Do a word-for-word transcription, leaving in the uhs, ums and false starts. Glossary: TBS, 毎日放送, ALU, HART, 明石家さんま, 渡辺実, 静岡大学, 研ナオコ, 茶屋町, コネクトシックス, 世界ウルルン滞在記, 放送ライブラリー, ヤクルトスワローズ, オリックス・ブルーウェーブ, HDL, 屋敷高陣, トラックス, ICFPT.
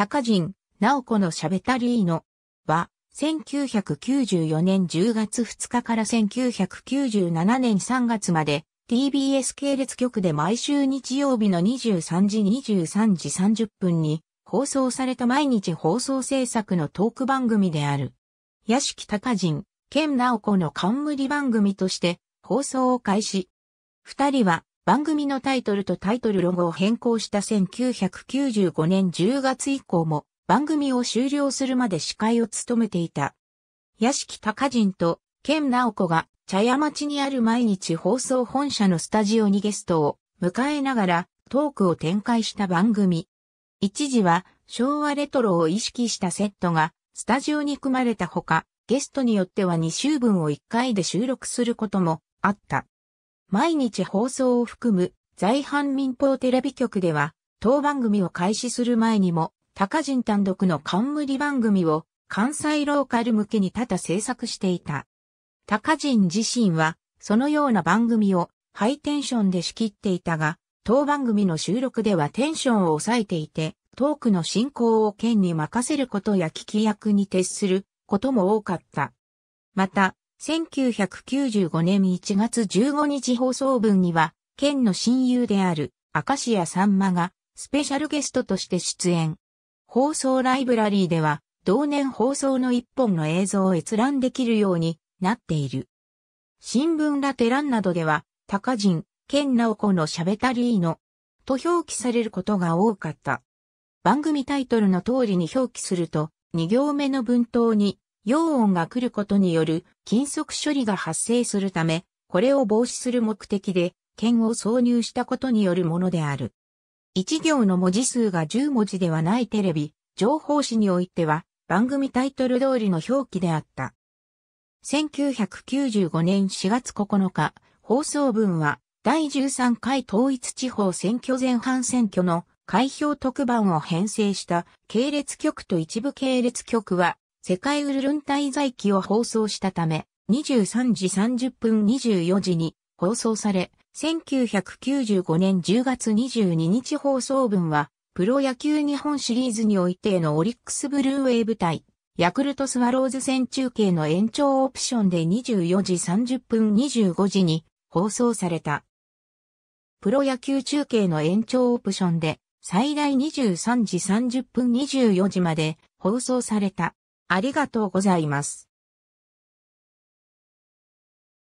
高陣、ナオコのしゃべたりーのは、せんきゅうひゃくきゅうじゅうよねんじゅうがつふつかからせんきゅうひゃくきゅうじゅうななねんさんがつまで、ティービーエス 系列局で毎週日曜日のにじゅうさんじ にじゅうさんじさんじゅっぷんに放送された毎日放送制作のトーク番組である。屋敷高陣、研ナオコの冠番組として放送を開始。二人は番組のタイトルとタイトルロゴを変更したせんきゅうひゃくきゅうじゅうごねんじゅうがつ以降も番組を終了するまで司会を務めていた。屋敷高陣と研ナオコが茶屋町にある毎日放送本社のスタジオにゲストを迎えながらトークを展開した番組。一時は昭和レトロを意識したセットがスタジオに組まれたほか、ゲストによってはにしゅうぶんをいっかいで収録することもあった。毎日放送を含む在阪民放テレビ局では当番組を開始する前にも高陣単独の冠番組を関西ローカル向けに多々制作していた。高陣自身はそのような番組をハイテンションで仕切っていたが、当番組の収録ではテンションを抑えていて、トークの進行を研に任せることや聞き役に徹することも多かった。また、せんきゅうひゃくきゅうじゅうごねんいちがつじゅうごにち放送分には、研の親友である明石家さんまがスペシャルゲストとして出演。放送ライブラリーでは、同年放送の一本の映像を閲覧できるようになっている。新聞ラテ欄などでは、高陣、研ナオコのしゃべたりーのと表記されることが多かった。番組タイトルの通りに表記すると、に行目の文頭に陽音が来ることによる禁則処理が発生するため、これを防止する目的で研を挿入したことによるものである。いち行の文字数がじゅうもじではないテレビ、情報誌においては番組タイトル通りの表記であった。せんきゅうひゃくきゅうじゅうごねんしがつここのか、放送分はだいじゅうさんかい統一地方選挙前半選挙の開票特番を編成した系列局と一部系列局は世界ウルルン滞在記を放送したためにじゅうさんじさんじゅっぷんにじゅうよじに放送され、せんきゅうひゃくきゅうじゅうごねんじゅうがつにじゅうににち放送分はプロ野球日本シリーズにおいてのオリックスブルーウェーブ対ヤクルトスワローズ戦中継の延長オプションでにじゅうよじさんじゅっぷんにじゅうごじに放送された。プロ野球中継の延長オプションで最大にじゅうさんじさんじゅっぷんにじゅうよじまで放送された。ありがとうございます。